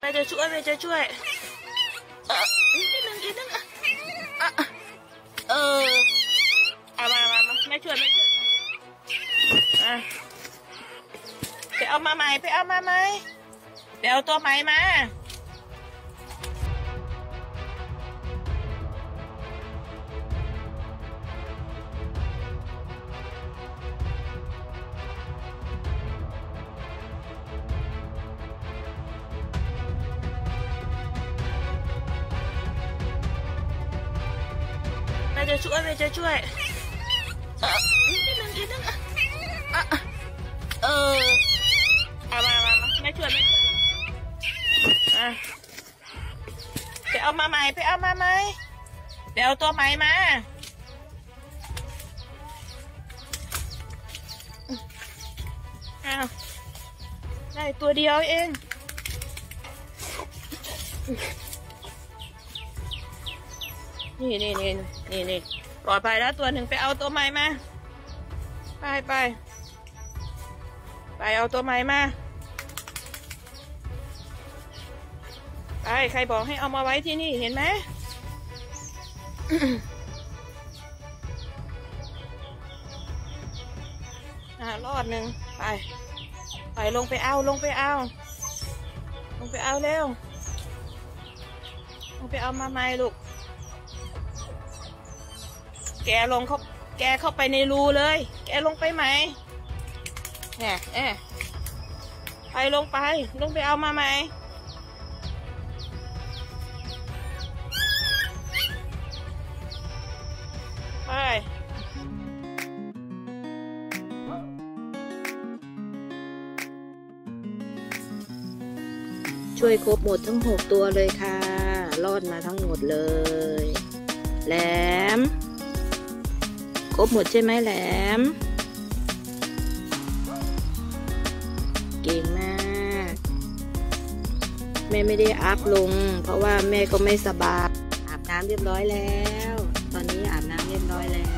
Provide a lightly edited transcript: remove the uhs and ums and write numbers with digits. แม่จะช่วยแม่จะช่วยเอามาแม่ช่วยแม่ช่วยไปเอามาใหม่ไปเอามาใหม่ไปเอาตัวใหม่มาจะช่วยแม่จะช่วยเอามาแม่ช่วยแม่ไปเอามาใหม่ไปเอามาใหม่ไปเอาตัวใหม่มาได้ตัวเดียวเองนี่ปล่อยไปแล้วตัวหนึ่งไปเอาตัวใหม่มาไปเอาตัวใหม่มาไปใครบอกให้เอามาไว้ที่นี่เห็นไหม รอดหนึ่งไปลงไปเอาเร็วลงไปเอามาใหม่ลูกแกเข้าไปในรูเลยแกลงไปไหมเนี่ยไปลงไปเอามาไหมไปช่วยครบหมดทั้ง6ตัวเลยค่ะรอดมาทั้งหมดเลยแหลมครบหมดใช่ไหมแหลมเก่งมากแม่ไม่ได้อัพลงเพราะว่าแม่ก็ไม่สบายอาบน้ำเรียบร้อยแล้วตอนนี้อาบน้ำเรียบร้อยแล้ว